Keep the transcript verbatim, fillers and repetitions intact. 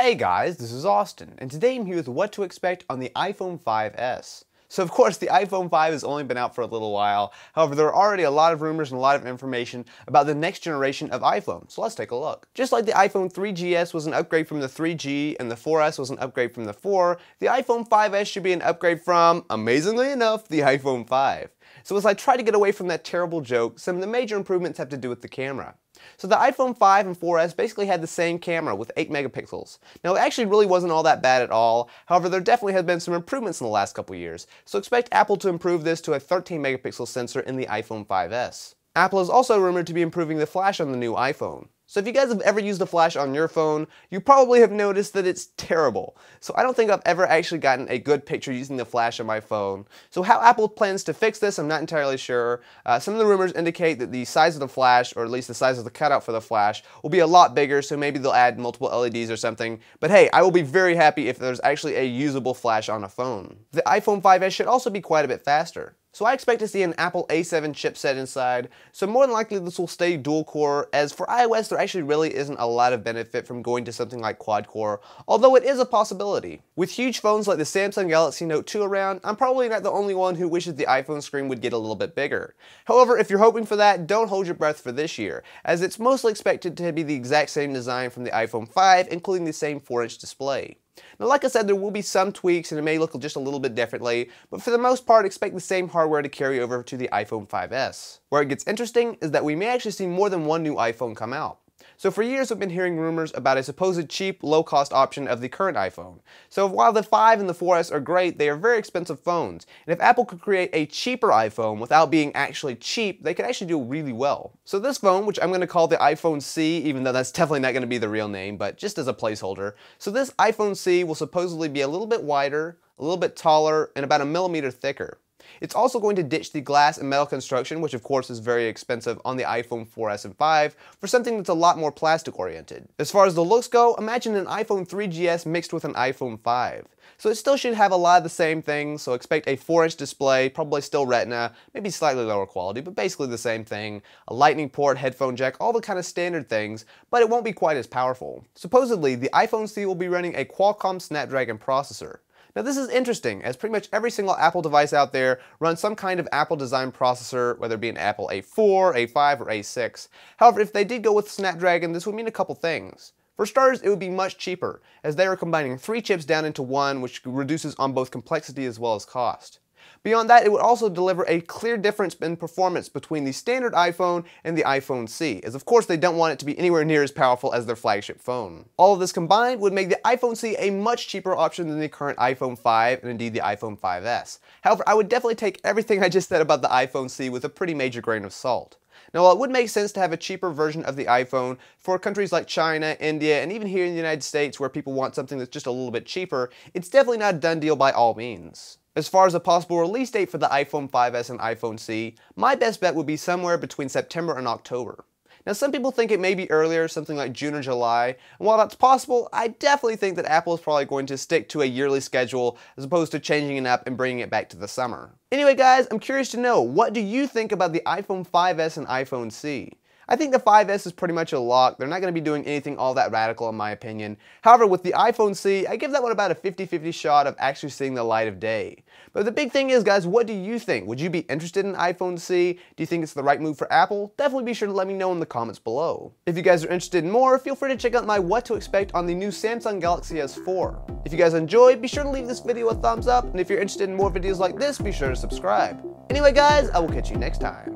Hey guys, this is Austin, and today I'm here with what to expect on the iPhone five S. So of course, the iPhone five has only been out for a little while. However, there are already a lot of rumors and a lot of information about the next generation of iPhone, so let's take a look. Just like the iPhone three G S was an upgrade from the three G and the four S was an upgrade from the four, the iPhone five S should be an upgrade from, amazingly enough, the iPhone five. So as I try to get away from that terrible joke, some of the major improvements have to do with the camera. So the iPhone five and four S basically had the same camera with eight megapixels. Now it actually really wasn't all that bad at all, however there definitely have been some improvements in the last couple years, so expect Apple to improve this to a thirteen megapixel sensor in the iPhone five S. Apple is also rumored to be improving the flash on the new iPhone. So if you guys have ever used a flash on your phone, you probably have noticed that it's terrible. So I don't think I've ever actually gotten a good picture using the flash on my phone. So how Apple plans to fix this, I'm not entirely sure. Uh, some of the rumors indicate that the size of the flash, or at least the size of the cutout for the flash, will be a lot bigger, so maybe they'll add multiple L E Ds or something. But hey, I will be very happy if there's actually a usable flash on a phone. The iPhone five S should also be quite a bit faster. So I expect to see an Apple A seven chipset inside, so more than likely this will stay dual core, as for iOS there actually really isn't a lot of benefit from going to something like quad core, although it is a possibility. With huge phones like the Samsung Galaxy Note two around, I'm probably not the only one who wishes the iPhone screen would get a little bit bigger. However, if you're hoping for that, don't hold your breath for this year, as it's mostly expected to be the exact same design from the iPhone five, including the same four inch display. Now like I said, there will be some tweaks and it may look just a little bit differently, but for the most part expect the same hardware to carry over to the iPhone five S. Where it gets interesting is that we may actually see more than one new iPhone come out. So for years we've been hearing rumors about a supposed cheap, low-cost option of the current iPhone. So while the five and the four S are great, they are very expensive phones, and if Apple could create a cheaper iPhone without being actually cheap, they could actually do really well. So this phone, which I'm going to call the iPhone C, even though that's definitely not going to be the real name, but just as a placeholder, so this iPhone C will supposedly be a little bit wider, a little bit taller, and about a millimeter thicker. It's also going to ditch the glass and metal construction, which of course is very expensive on the iPhone four S and five, for something that's a lot more plastic oriented. As far as the looks go, imagine an iPhone three G S mixed with an iPhone five. So it still should have a lot of the same things, so expect a four inch display, probably still Retina, maybe slightly lower quality, but basically the same thing, a lightning port, headphone jack, all the kind of standard things, but it won't be quite as powerful. Supposedly, the iPhone C will be running a Qualcomm Snapdragon processor. Now this is interesting, as pretty much every single Apple device out there runs some kind of Apple design processor, whether it be an Apple A four, A five, or A six. However, if they did go with Snapdragon, this would mean a couple things. For starters, it would be much cheaper, as they are combining three chips down into one, which reduces on both complexity as well as cost. Beyond that, it would also deliver a clear difference in performance between the standard iPhone and the iPhone C, as of course they don't want it to be anywhere near as powerful as their flagship phone. All of this combined would make the iPhone C a much cheaper option than the current iPhone five and indeed the iPhone five S. However, I would definitely take everything I just said about the iPhone C with a pretty major grain of salt. Now while it would make sense to have a cheaper version of the iPhone for countries like China, India, and even here in the United States where people want something that's just a little bit cheaper, it's definitely not a done deal by all means. As far as a possible release date for the iPhone five S and iPhone C, my best bet would be somewhere between September and October. Now some people think it may be earlier, something like June or July, and while that's possible, I definitely think that Apple is probably going to stick to a yearly schedule as opposed to changing it up and bringing it back to the summer. Anyway guys, I'm curious to know, what do you think about the iPhone five S and iPhone C? I think the five S is pretty much a lock. They're not going to be doing anything all that radical in my opinion. However, with the iPhone C, I give that one about a fifty fifty shot of actually seeing the light of day. But the big thing is guys, what do you think? Would you be interested in iPhone C? Do you think it's the right move for Apple? Definitely be sure to let me know in the comments below. If you guys are interested in more, feel free to check out my what to expect on the new Samsung Galaxy S four. If you guys enjoyed, be sure to leave this video a thumbs up, and if you're interested in more videos like this, be sure to subscribe. Anyway guys, I will catch you next time.